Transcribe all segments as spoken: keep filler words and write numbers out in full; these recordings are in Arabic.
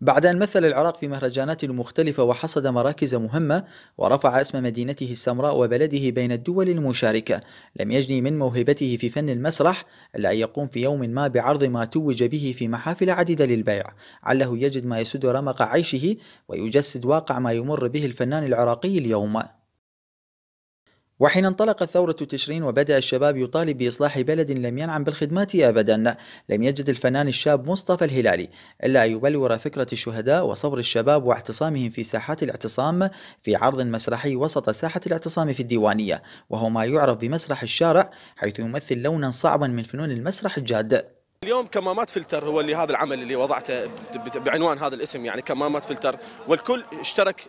بعد أن مثل العراق في مهرجانات مختلفة وحصد مراكز مهمة ورفع اسم مدينته السمراء وبلده بين الدول المشاركة، لم يجني من موهبته في فن المسرح إلا أن يقوم في يوم ما بعرض ما توج به في محافل عديدة للبيع، علّه يجد ما يسد رمق عيشه ويجسد واقع ما يمر به الفنان العراقي اليوم. وحين انطلقت ثورة تشرين وبدأ الشباب يطالب بإصلاح بلد لم ينعم بالخدمات أبدا، لم يجد الفنان الشاب مصطفى الهلالي إلا أن يبلور فكرة الشهداء وصبر الشباب واعتصامهم في ساحات الاعتصام في عرض مسرحي وسط ساحة الاعتصام في الديوانية، وهو ما يعرف بمسرح الشارع، حيث يمثل لونا صعبا من فنون المسرح الجاد. اليوم كمامات فلتر هو اللي هذا العمل اللي وضعته بعنوان هذا الاسم، يعني كمامات فلتر، والكل اشترك.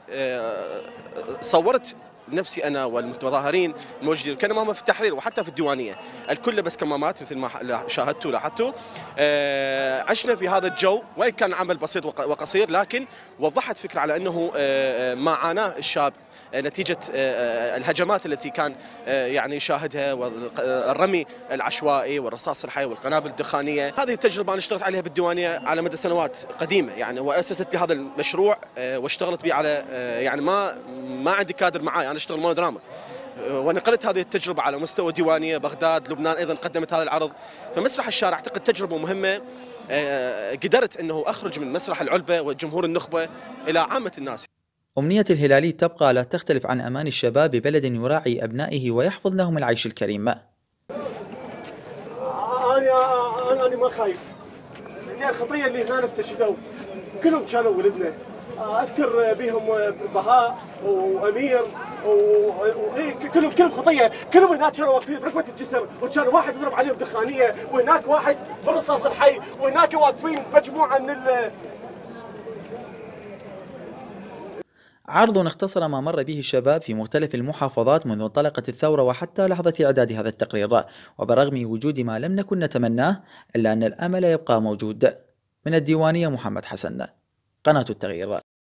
صورت نفسي انا والمتظاهرين موجودين كمامه في التحرير وحتى في الديوانيه، الكل لبس كمامات مثل ما شاهدتوا لاحظتوا. آه عشنا في هذا الجو وان كان عمل بسيط وقصير، لكن وضحت فكره على انه آه ما عاناه الشاب نتيجه آه الهجمات التي كان آه يعني يشاهدها، والرمي العشوائي والرصاص الحي والقنابل الدخانيه. هذه التجربه انا اشتغلت عليها بالديوانيه على مدى سنوات قديمه يعني، واسست لي هذا المشروع آه واشتغلت به على آه يعني ما ما عندي كادر معاي، انا اشتغل مونودراما، ونقلت هذه التجربه على مستوى ديوانيه بغداد، لبنان ايضا قدمت هذا العرض. فمسرح الشارع اعتقد تجربه مهمه، قدرت انه اخرج من مسرح العلبه وجمهور النخبه الى عامه الناس. أمنية الهلالي تبقى لا تختلف عن امان الشباب ببلد يراعي ابنائه ويحفظ لهم العيش الكريم. انا انا ما خايف، يعني الخطيه اللي هنا استشهدوا كلهم كانوا ولدنا، اذكر بهم بهاء وامير وكلهم كلهم خطيه، كلهم هناك كانوا واقفين بركبه الجسر، وكان واحد يضرب عليهم دخانيه، وهناك واحد بالرصاص الحي، وهناك واقفين مجموعه من ال عرض اختصر ما مر به الشباب في مختلف المحافظات منذ انطلقت الثورة وحتى لحظة إعداد هذا التقرير، وبرغم وجود ما لم نكن نتمناه إلا أن الأمل يبقى موجود. من الديوانية، محمد حسن، قناة التغيير.